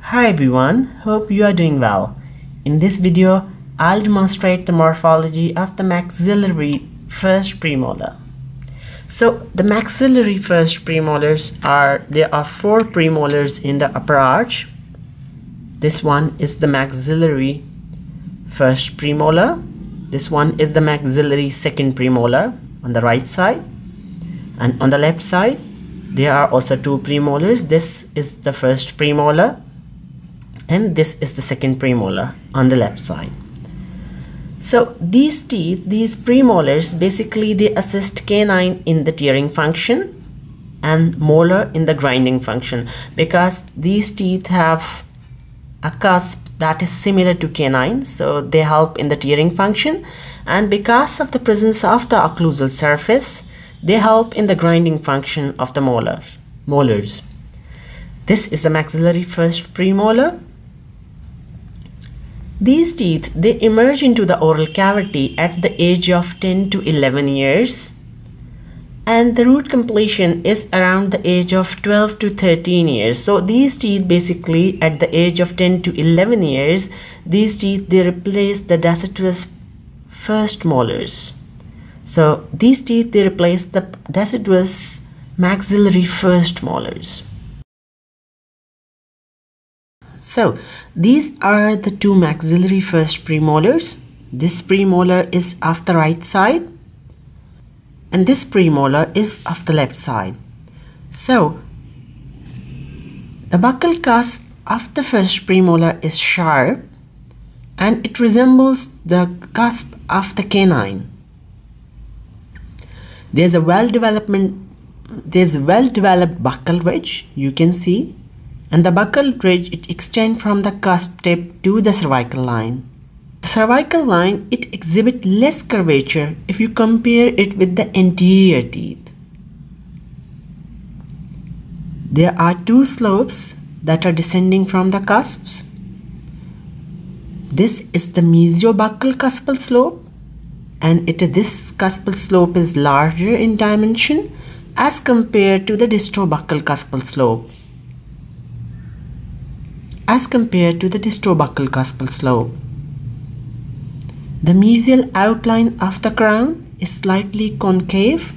Hi everyone, hope you are doing well. In this video, I'll demonstrate the morphology of the maxillary first premolar. So the maxillary first premolars there are four premolars in the upper arch. This one is the maxillary first premolar. This one is the maxillary second premolar on the right side, and on the left side there are also two premolars. This is the first premolar and this is the second premolar on the left side. So these teeth, these premolars, basically they assist canine in the tearing function and molar in the grinding function, because these teeth have a cusp that is similar to canine, so they help in the tearing function, and because of the presence of the occlusal surface, they help in the grinding function of the molars. This is the maxillary first premolar. These teeth, they emerge into the oral cavity at the age of 10 to 11 years, and the root completion is around the age of 12 to 13 years. So these teeth, basically at the age of 10 to 11 years, these teeth, they replace the deciduous first molars. So these teeth, they replace the deciduous maxillary first molars. So these are the two maxillary first premolars. This premolar is of the right side and this premolar is of the left side. So the buccal cusp of the first premolar is sharp and it resembles the cusp of the canine. There's a well-developed buccal ridge, you can see. And the buccal ridge, it extends from the cusp tip to the cervical line. The cervical line, it exhibits less curvature if you compare it with the anterior teeth. There are two slopes that are descending from the cusps. This is the mesiobuccal cuspal slope, and this cuspal slope is larger in dimension as compared to the distobuccal cuspal slope. The mesial outline of the crown is slightly concave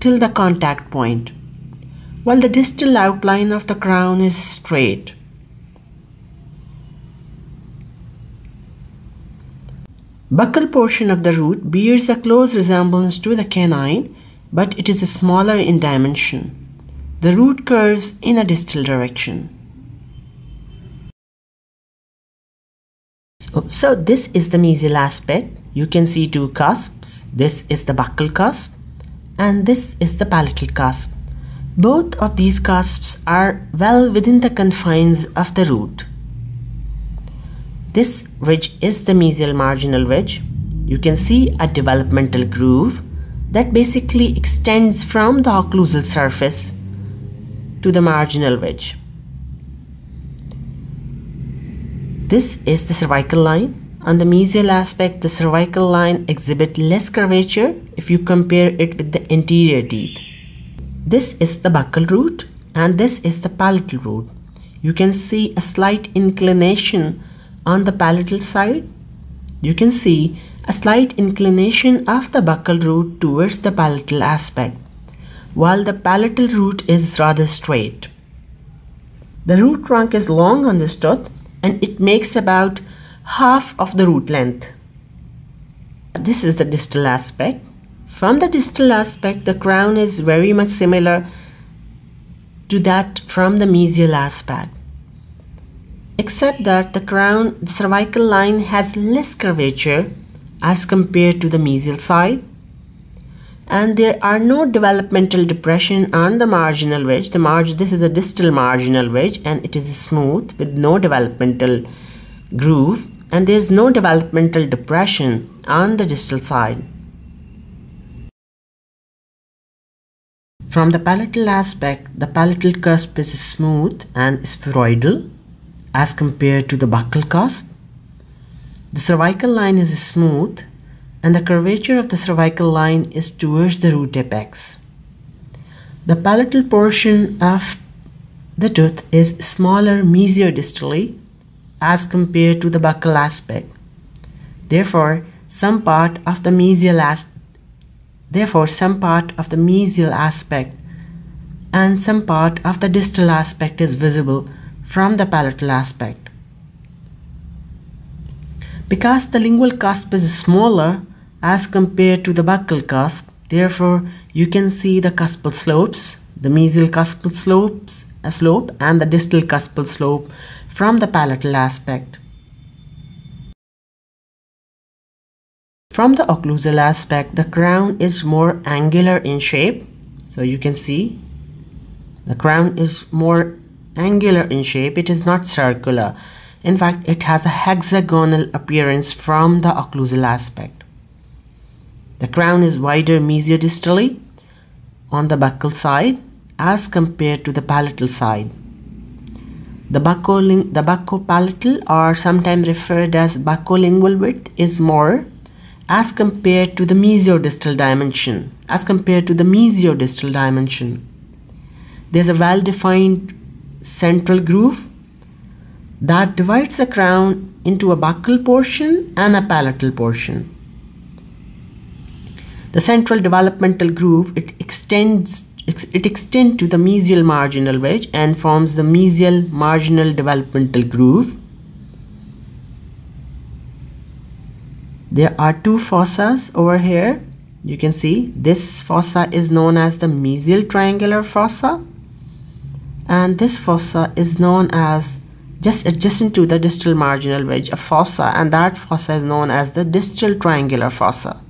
till the contact point, while the distal outline of the crown is straight. Buccal portion of the root bears a close resemblance to the canine, but it is smaller in dimension. The root curves in a distal direction. So this is the mesial aspect. You can see two cusps. This is the buccal cusp and this is the palatal cusp. Both of these cusps are well within the confines of the root. This ridge is the mesial marginal ridge. You can see a developmental groove that basically extends from the occlusal surface to the marginal ridge. This is the cervical line. On the mesial aspect, the cervical line exhibits less curvature if you compare it with the anterior teeth. This is the buccal root and this is the palatal root. You can see a slight inclination on the palatal side. You can see a slight inclination of the buccal root towards the palatal aspect, while the palatal root is rather straight. The root trunk is long on this tooth, and it makes about half of the root length. This is the distal aspect. From the distal aspect, the crown is very much similar to that from the mesial aspect, except that the cervical line has less curvature as compared to the mesial side, and there are no developmental depression on the marginal wedge. This is a distal marginal wedge and it is smooth with no developmental groove, and there is no developmental depression on the distal side. From the palatal aspect, the palatal cusp is smooth and spheroidal as compared to the buccal cusp. The cervical line is smooth and the curvature of the cervical line is towards the root apex. The palatal portion of the tooth is smaller mesiodistally as compared to the buccal aspect. Therefore, some part of the mesial aspect and some part of the distal aspect is visible from the palatal aspect. Because the lingual cusp is smaller as compared to the buccal cusp, therefore you can see the cuspal slopes, the mesial cuspal slope and the distal cuspal slope from the palatal aspect. From the occlusal aspect, the crown is more angular in shape. So you can see the crown is more angular in shape. It is not circular. In fact, it has a hexagonal appearance from the occlusal aspect. The crown is wider mesiodistally on the buccal side as compared to the palatal side. The buccopalatal, or sometimes referred as buccolingual width, is more as compared to the mesiodistal dimension. There's a well-defined central groove that divides the crown into a buccal portion and a palatal portion. The central developmental groove, it extends to the mesial marginal wedge and forms the mesial marginal developmental groove. There are two fossas over here. You can see this fossa is known as the mesial triangular fossa, and this fossa is known as just adjacent to the distal marginal wedge, a fossa, and that fossa is known as the distal triangular fossa.